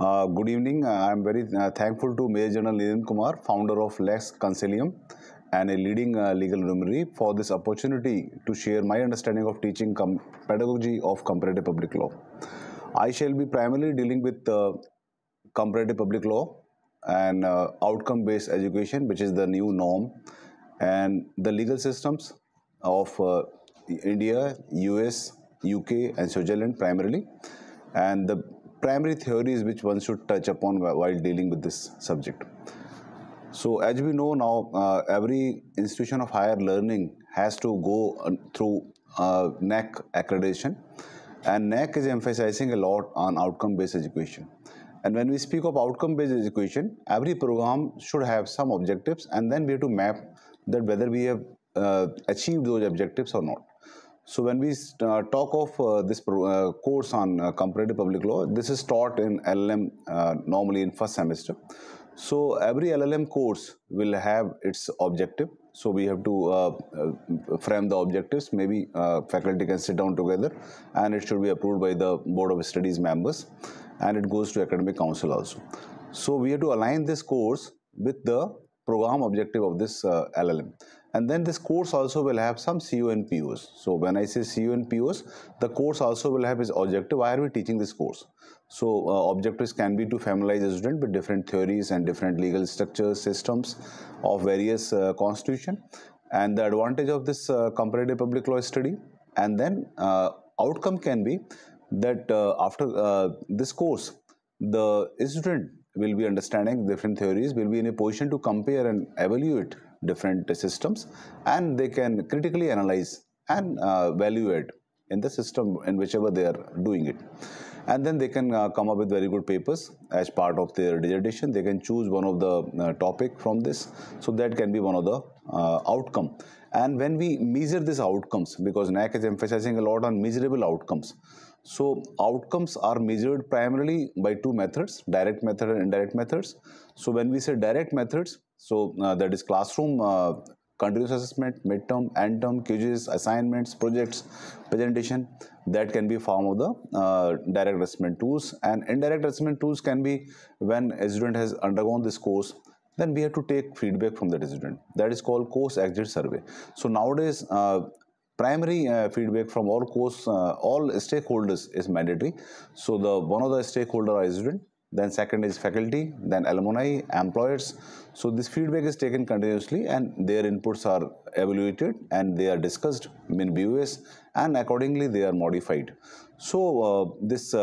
Good evening. I am very thankful to Major General Nitin Kumar, founder of Lex Consilium and a leading legal luminary, for this opportunity to share my understanding of teaching pedagogy of comparative public law. I shall be primarily dealing with comparative public law and outcome-based education, which is the new norm, and the legal systems of India, US, UK and Switzerland primarily, and the primary theories which one should touch upon while dealing with this subject. So as we know now, every institution of higher learning has to go through NAC accreditation, and NAC is emphasizing a lot on outcome-based education. And when we speak of outcome-based education, every program should have some objectives, and then we have to map that whether we have achieved those objectives or not. So when we talk of this course on comparative public law, this is taught in LLM normally in first semester. So every LLM course will have its objective. So we have to frame the objectives. Maybe faculty can sit down together, and it should be approved by the Board of Studies members, and it goes to Academic Council also. So we have to align this course with the program objective of this LLM. And then this course also will have some CO and POs. So when I say CO and POs, the course also will have its objective. Why are we teaching this course? So objectives can be to familiarize a student with different theories and different legal structures, systems of various constitution, and the advantage of this comparative public law study. And then outcome can be that after this course, the student will be understanding different theories, will be in a position to compare and evaluate different systems, and they can critically analyze and evaluate in the system in whichever they are doing it. And then they can come up with very good papers as part of their dissertation. They can choose one of the topic from this, so that can be one of the outcome. And when we measure these outcomes, because NAC is emphasizing a lot on measurable outcomes, so outcomes are measured primarily by two methods, direct method and indirect methods. So when we say direct methods, so that is classroom, continuous assessment, midterm, end term, quizzes, assignments, projects, presentation, that can be form of the direct assessment tools. And indirect assessment tools can be when a student has undergone this course, then we have to take feedback from that student. That is called course exit survey. So nowadays, primary feedback from all course, all stakeholders is mandatory. So the one of the stakeholder are student, then second is faculty, then alumni, employers. So this feedback is taken continuously, and their inputs are evaluated and they are discussed in BOS, and accordingly they are modified. So this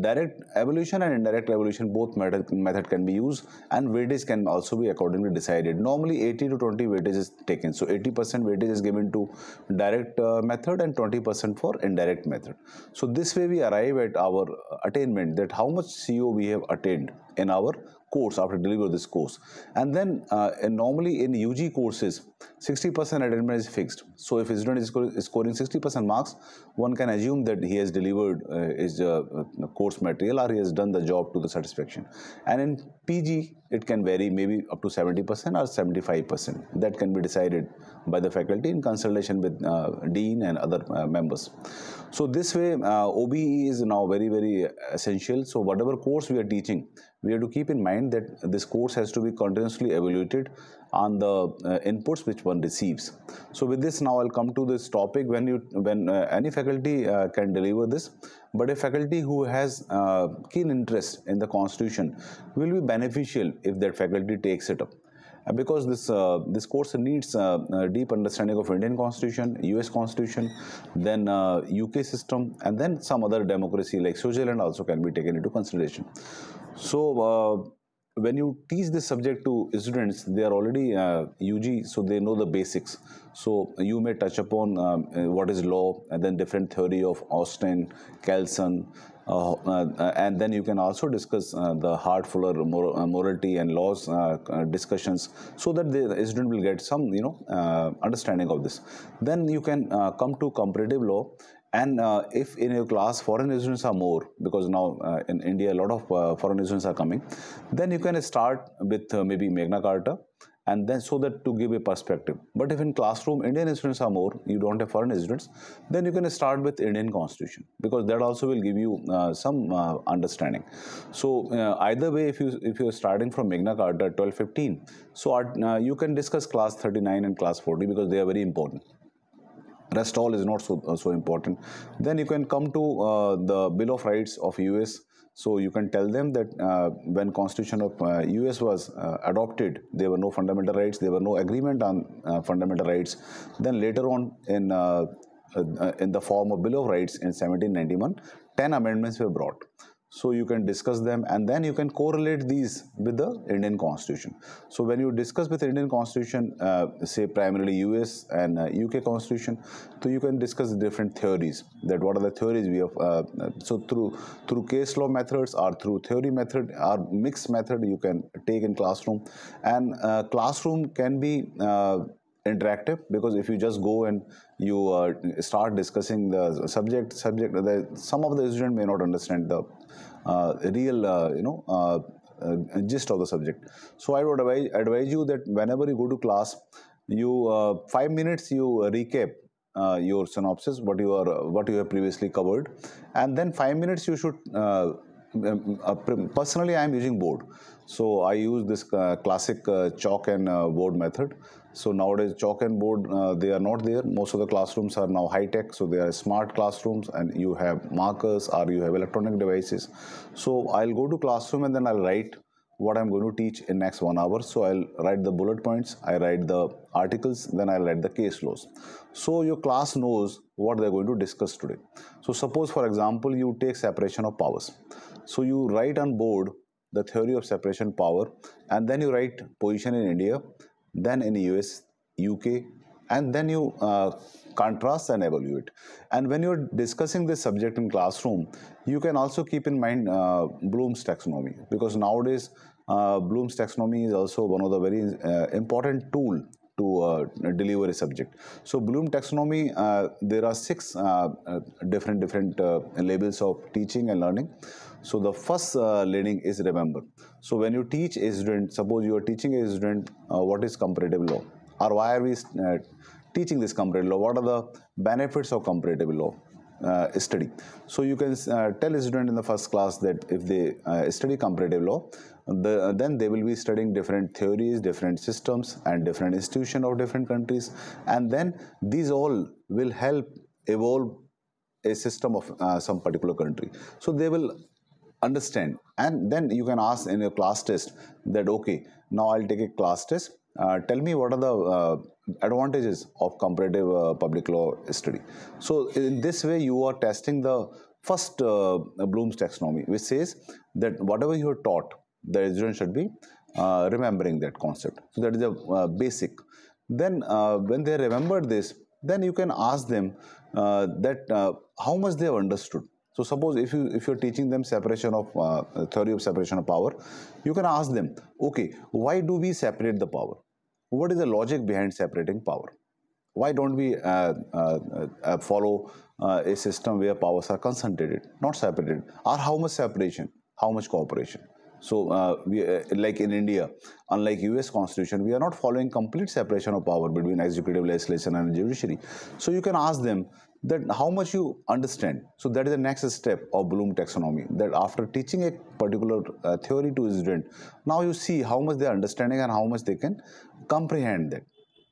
direct evaluation and indirect evaluation, both method can be used, and weightage can also be accordingly decided. Normally 80 to 20 weightage is taken. So 80% weightage is given to direct method and 20% for indirect method. So this way we arrive at our attainment, that how much CO we have attained in our course after deliver this course. And then normally in UG courses, 60% attainment is fixed. So if a student is scoring 60% marks, one can assume that he has delivered his course material, or he has done the job to the satisfaction. And in PG, it can vary, maybe up to 70% or 75%. That can be decided by the faculty in consultation with dean and other members. So this way, OBE is now very, very essential. So whatever course we are teaching, we have to keep in mind that this course has to be continuously evaluated on the inputs which one receives. So with this, now I'll come to this topic. When any faculty can deliver this, but a faculty who has keen interest in the constitution will be beneficial if that faculty takes it up. Because this course needs a deep understanding of Indian Constitution, US Constitution, then UK system, and then some other democracy like Switzerland also can be taken into consideration. So when you teach this subject to students, they are already UG, so they know the basics. So you may touch upon what is law, and then different theory of Austin, Kelsen, and then you can also discuss the Hart-Fuller morality and laws discussions, so that the student will get some, you know, understanding of this. Then you can come to comparative law. And if in your class foreign students are more, because now in India a lot of foreign students are coming, then you can start with maybe Magna Carta, and then so that to give a perspective. But if in classroom Indian students are more, you don't have foreign students, then you can start with Indian Constitution, because that also will give you some understanding. So either way, if you are starting from Magna Carta 1215, so you can discuss class 39 and class 40 because they are very important. Rest all is not so important. Then you can come to the Bill of Rights of US. So you can tell them that when Constitution of US was adopted, there were no fundamental rights, there were no agreement on fundamental rights. Then later on in the form of Bill of Rights in 1791, 10 amendments were brought. So you can discuss them and then you can correlate these with the Indian Constitution. So when you discuss with the Indian Constitution, say primarily US and UK Constitution, so you can discuss different theories, that what are the theories we have. So through case law methods or through theory method or mixed method you can take in classroom. And classroom can be interactive, because if you just go and you start discussing the subject, some of the student may not understand the real gist of the subject. So I would advise you that whenever you go to class, you 5 minutes you recap your synopsis, what you have previously covered, and then 5 minutes you should personally I am using board. So I use this classic chalk and board method. So nowadays chalk and board, they are not there. Most of the classrooms are now high tech. So they are smart classrooms and you have markers or you have electronic devices. So I'll go to classroom and then I'll write what I'm going to teach in next 1 hour. So I'll write the bullet points, I write the articles, then I'll write the case laws. So your class knows what they're going to discuss today. So suppose for example, you take separation of powers. So you write on board the theory of separation power, and then you write position in India, then in US, UK, and then you contrast and evaluate. And when you're discussing this subject in classroom, you can also keep in mind Bloom's taxonomy, because nowadays Bloom's taxonomy is also one of the very important tool to deliver a subject. So Bloom taxonomy, there are 6 different labels of teaching and learning. So the first learning is remember. So when you teach a student, suppose you are teaching a student what is comparative law, or why are we teaching this comparative law, what are the benefits of comparative law study. So you can tell a student in the first class that if they study comparative law, then they will be studying different theories, different systems and different institutions of different countries, and then these all will help evolve a system of some particular country. So they will understand, and then you can ask in your class test that okay, now I'll take a class test, tell me what are the advantages of comparative public law study. So in this way you are testing the first Bloom's taxonomy, which says that whatever you are taught, the student should be remembering that concept. So that is a basic. Then when they remember this, then you can ask them that how much they have understood. So suppose if you're teaching them separation of theory of separation of power, you can ask them, okay, why do we separate the power? What is the logic behind separating power? Why don't we follow a system where powers are concentrated, not separated? Or how much separation, how much cooperation? So like in India, unlike US Constitution, we are not following complete separation of power between executive, legislation and judiciary. So you can ask them that how much you understand. So that is the next step of Bloom taxonomy, that after teaching a particular theory to a student, now you see how much they are understanding and how much they can comprehend that.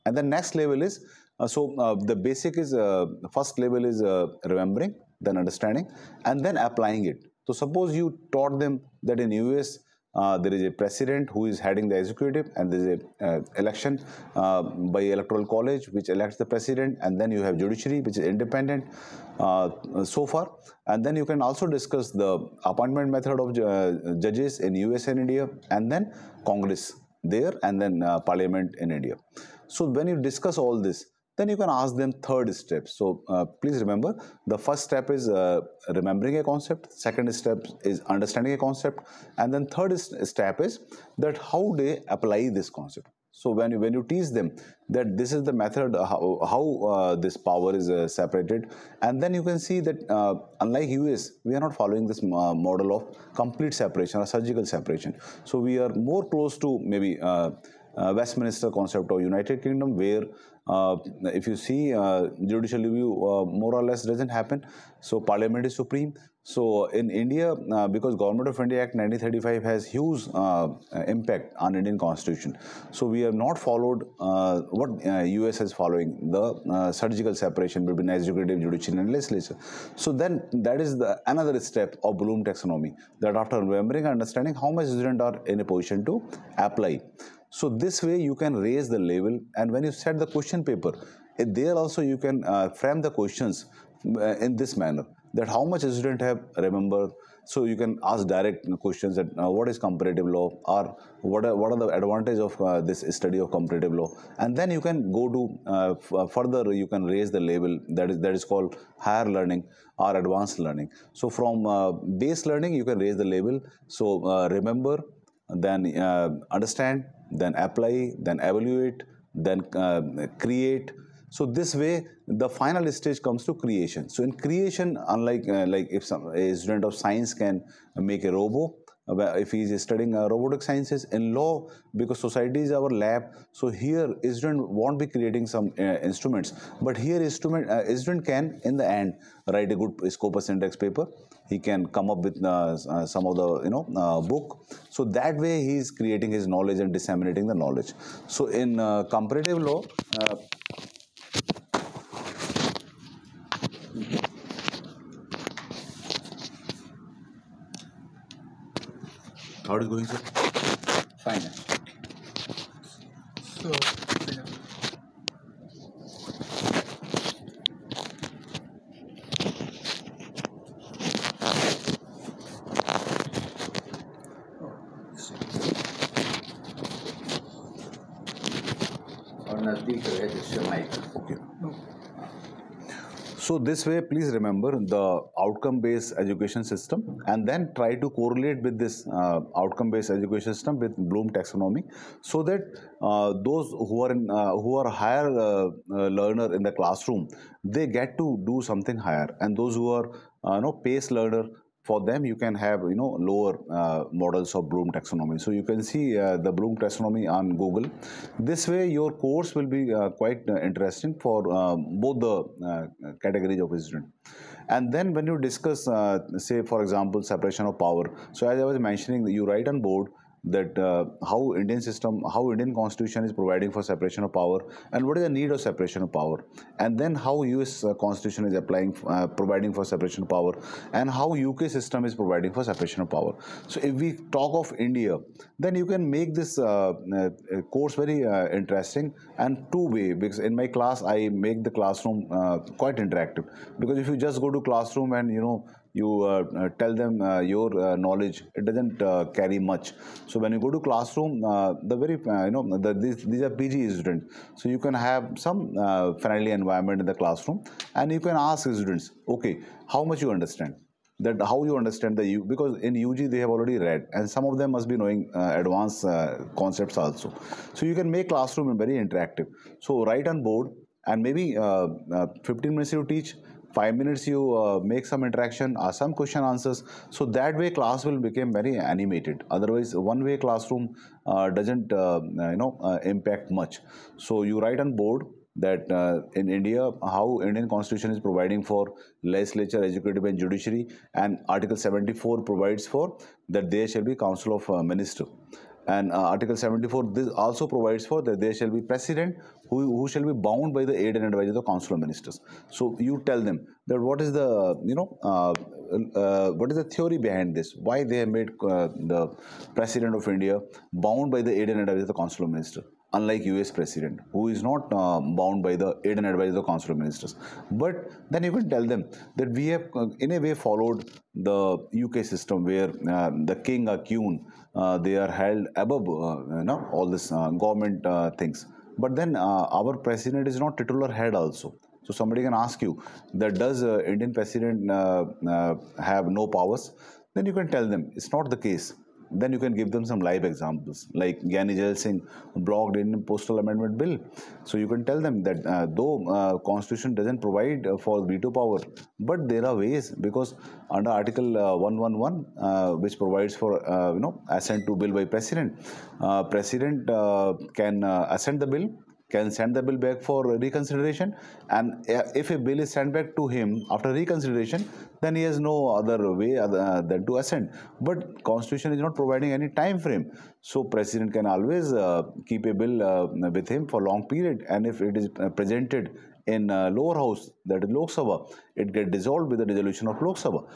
And the next level is, the basic is, first level is remembering, then understanding and then applying it. So suppose you taught them that in US there is a president who is heading the executive, and there is a election by electoral college which elects the president, and then you have judiciary which is independent so far. And then you can also discuss the appointment method of judges in US and India, and then Congress there, and then Parliament in India. So when you discuss all this, then you can ask them third step. So please remember, the first step is remembering a concept, second step is understanding a concept, and then third step is that how they apply this concept. So when you teach them that this is the method how this power is separated, and then you can see that unlike US, we are not following this model of complete separation or surgical separation. So we are more close to maybe Westminster concept of United Kingdom, where if you see judicial review more or less doesn't happen, so Parliament is supreme. So in India, because Government of India Act 1935 has huge impact on Indian Constitution, so we have not followed what US is following, the surgical separation between executive, judiciary and legislature. So then that is the another step of Bloom taxonomy, that after remembering and understanding how much students are in a position to apply. So this way you can raise the level, and when you set the question paper, there also you can frame the questions in this manner, that how much a student have remembered. So you can ask direct questions that what is comparative law, or what are the advantages of this study of comparative law, and then you can go to further, you can raise the level, that is called higher learning or advanced learning. So from base learning you can raise the level, so remember, then understand, then apply, then evaluate, then create. So this way the final stage comes to creation. So in creation, unlike like if a student of science can make a robot, if he is studying robotic sciences, in law, because society is our lab, so here a student won't be creating some instruments, but here a student can in the end write a good Scopus index paper. He can come up with some of the book. So that way he is creating his knowledge and disseminating the knowledge. So in comparative law, how is going, sir? Fine. So, okay. So this way, please remember the outcome-based education system, and then try to correlate with this outcome-based education system with Bloom taxonomy, so that those who are higher learner in the classroom, they get to do something higher, and those who are pace learner, for them you can have lower models of Bloom taxonomy. So you can see the Bloom taxonomy on Google. This way your course will be quite interesting for both the categories of student. And then when you discuss say for example separation of power, so as I was mentioning, you write on board that how Indian Constitution is providing for separation of power, and what is the need of separation of power, and then how US Constitution is providing for separation of power, and how UK system is providing for separation of power. So if we talk of India, then you can make this course very interesting and two-way, because in my class I make the classroom quite interactive, because if you just go to classroom and you tell them your knowledge, it doesn't carry much. So when you go to classroom, these are PG students, so you can have some friendly environment in the classroom, and you can ask students, okay, how much you understand, because in UG they have already read, and some of them must be knowing advanced concepts also. So you can make classroom very interactive. So write on board, and maybe 15 minutes you teach, 5 minutes you make some interaction or some question answers. So that way class will become very animated. Otherwise one way classroom doesn't impact much. So you write on board that in India, how Indian Constitution is providing for legislature, executive and judiciary, and Article 74 provides for that there shall be Council of Ministers. And Article 74 this also provides for that there shall be president who shall be bound by the aid and advice of the Council of Ministers. So you tell them that what is the what is the theory behind this, why they have made the president of India bound by the aid and advice of the Council of Ministers, unlike US president who is not bound by the aid and advice of the Council of Ministers. But then you can tell them that we have in a way followed the UK system, where the king or queen they are held above all this government things. But then our president is not titular head also. So somebody can ask you that does Indian president have no powers? Then you can tell them it's not the case. Then you can give them some live examples, like Gyani Jail Singh blocked Indian Postal Amendment Bill. So you can tell them that though Constitution doesn't provide for veto power, but there are ways, because under Article 111, which provides for assent to bill by President, President can assent the bill, can send the bill back for reconsideration, and if a bill is sent back to him after reconsideration, then he has no other way than to assent. But Constitution is not providing any time frame. So President can always keep a bill with him for long period, and if it is presented in lower house, that is Lok Sabha, it gets dissolved with the dissolution of Lok Sabha.